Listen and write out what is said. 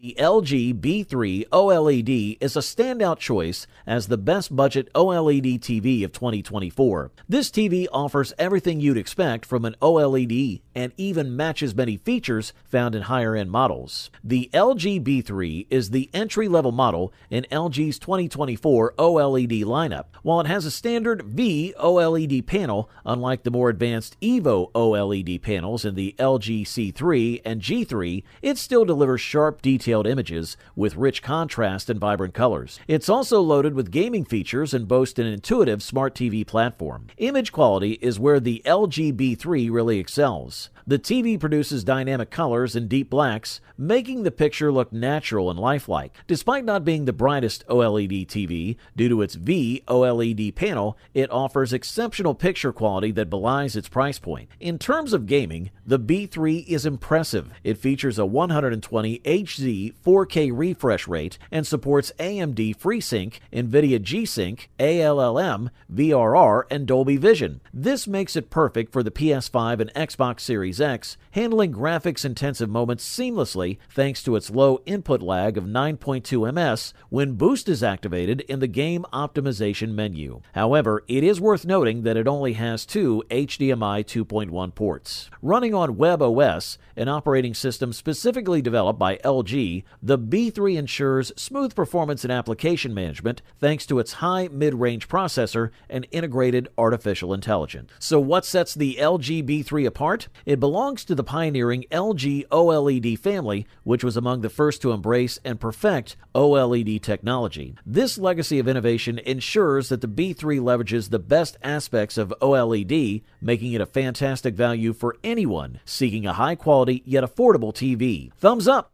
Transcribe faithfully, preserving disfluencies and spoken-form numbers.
The L G B three OLED is a standout choice as the best budget OLED T V of twenty twenty-four. This T V offers everything you'd expect from an OLED and even matches many features found in higher-end models. The L G B three is the entry-level model in L G's twenty twenty-four OLED lineup. While it has a standard V OLED panel, unlike the more advanced Evo OLED panels in the L G C three and G three, it still delivers sharp detail images with rich contrast and vibrant colors. It's also loaded with gaming features and boasts an intuitive smart T V platform. Image quality is where the L G B three really excels. The T V produces dynamic colors and deep blacks, making the picture look natural and lifelike. Despite not being the brightest OLED T V, due to its V OLED panel, it offers exceptional picture quality that belies its price point. In terms of gaming, the B three is impressive. It features a one hundred twenty hertz four K refresh rate and supports A M D FreeSync, NVIDIA G-Sync, A L L M, V R R, and Dolby Vision. This makes it perfect for the P S five and Xbox Series X, handling graphics-intensive moments seamlessly thanks to its low input lag of nine point two milliseconds when Boost is activated in the game optimization menu. However, it is worth noting that it only has two H D M I two point one ports. Running on WebOS, an operating system specifically developed by L G, the B three ensures smooth performance and application management thanks to its high mid-range processor and integrated artificial intelligence. So what sets the L G B three apart? It belongs to the pioneering L G OLED family, which was among the first to embrace and perfect OLED technology. This legacy of innovation ensures that the B three leverages the best aspects of OLED, making it a fantastic value for anyone seeking a high-quality yet affordable T V. Thumbs up!